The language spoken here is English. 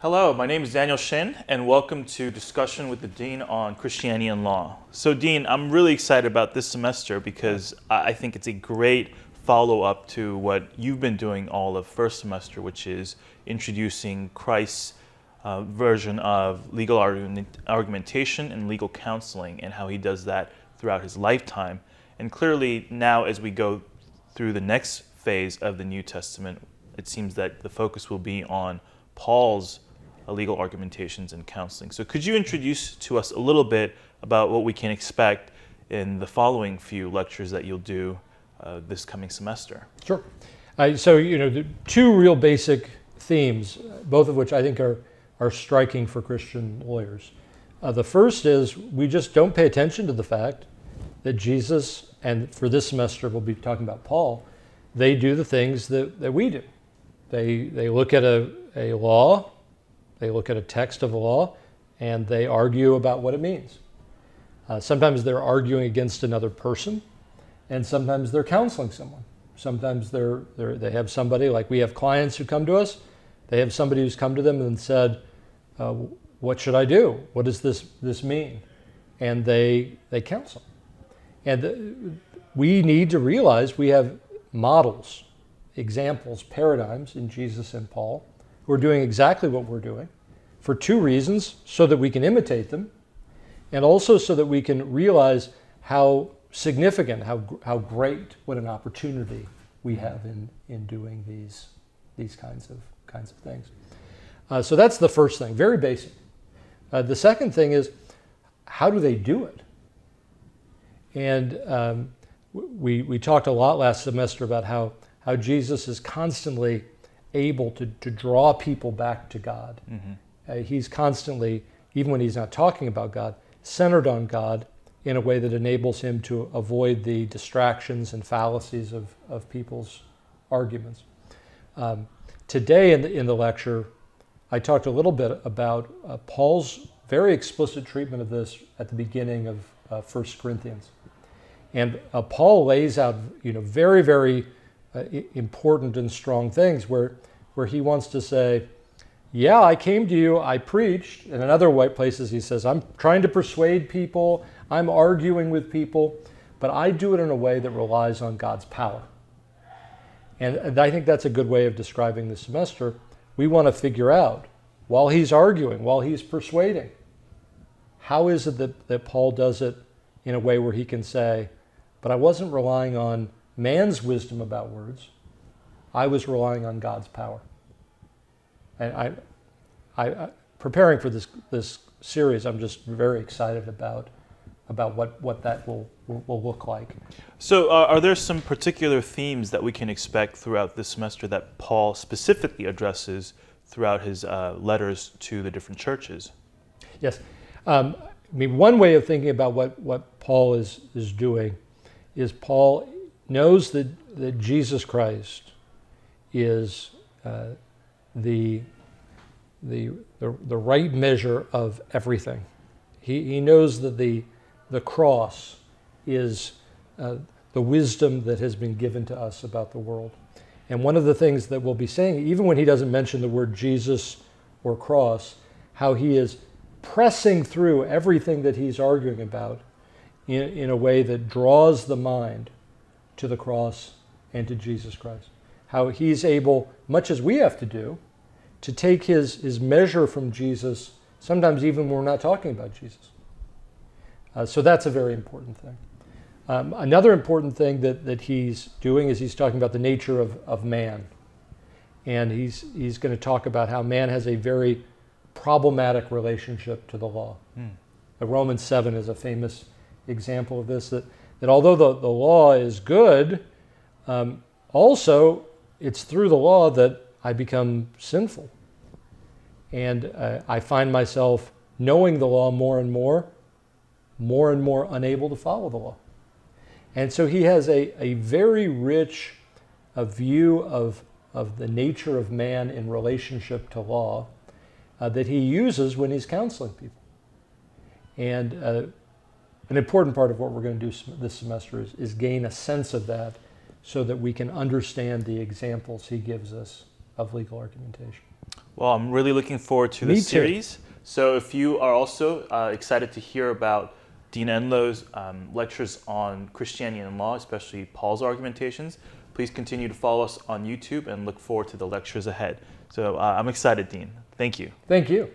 Hello, my name is Daniel Shin, and welcome to Discussion with the Dean on Christianity and Law. So Dean, I'm really excited about this semester because I think it's a great follow-up to what you've been doing all of first semester, which is introducing Christ's version of legal argumentation and legal counseling and how he does that throughout his lifetime. And clearly now as we go through the next phase of the New Testament, it seems that the focus will be on Paul's legal argumentations and counseling. So could you introduce to us a little bit about what we can expect in the following few lectures that you'll do this coming semester? Sure. So, you know, the two real basic themes, both of which I think are striking for Christian lawyers. The first is we just don't pay attention to the fact that Jesus, and for this semester we'll be talking about Paul, they do the things that we do. They look at a law, they look at a text of a law, and they argue about what it means. Sometimes they're arguing against another person, and sometimes they're counseling someone. Sometimes they have somebody, like we have clients who come to us, they have somebody who's come to them and said, what should I do? What does this mean? And they counsel. And we need to realize we have models, examples, paradigms in Jesus and Paul. We're doing exactly what we're doing for two reasons: so that we can imitate them, and also so that we can realize how significant, how great, what an opportunity we have in doing these kinds of things. So that's the first thing, very basic. The second thing is, how do they do it? And we talked a lot last semester about how Jesus is constantly able to draw people back to God. Mm-hmm. He's constantly, even when he's not talking about God, centered on God in a way that enables him to avoid the distractions and fallacies of people's arguments. Today in the lecture, I talked a little bit about Paul's very explicit treatment of this at the beginning of 1 Corinthians. And Paul lays out, you know, very, very important and strong things where he wants to say, yeah, I came to you, I preached. And in other places he says, I'm trying to persuade people, I'm arguing with people, but I do it in a way that relies on God's power. And I think that's a good way of describing the semester. We want to figure out, while he's arguing, while he's persuading, how is it that Paul does it in a way where he can say, but I wasn't relying on man's wisdom about words, I was relying on God's power. And I preparing for this series, I'm just very excited about what that will look like. So are there some particular themes that we can expect throughout this semester that Paul specifically addresses throughout his letters to the different churches? Yes. I mean, one way of thinking about what Paul is doing is Paul knows that Jesus Christ is the right measure of everything. He knows that the cross is the wisdom that has been given to us about the world. And one of the things that we'll be saying, even when he doesn't mention the word Jesus or cross, how he is pressing through everything that he's arguing about in a way that draws the mind to the cross and to Jesus Christ. How he's able, much as we have to do, to take his measure from Jesus, sometimes even when we're not talking about Jesus. So that's a very important thing. Another important thing that he's doing is he's talking about the nature of man. And he's going to talk about how man has a very problematic relationship to the law. Mm. Romans 7 is a famous example of this, that although the law is good, also it's through the law that I become sinful. And I find myself knowing the law more and more unable to follow the law. And so he has a very rich view of the nature of man in relationship to law that he uses when he's counseling people. And an important part of what we're going to do this semester is gain a sense of that so that we can understand the examples he gives us of legal argumentation. Well, I'm really looking forward to this series. So if you are also excited to hear about Dean Enlow's lectures on Christianity and law, especially Paul's argumentations, please continue to follow us on YouTube and look forward to the lectures ahead. So I'm excited, Dean. Thank you. Thank you.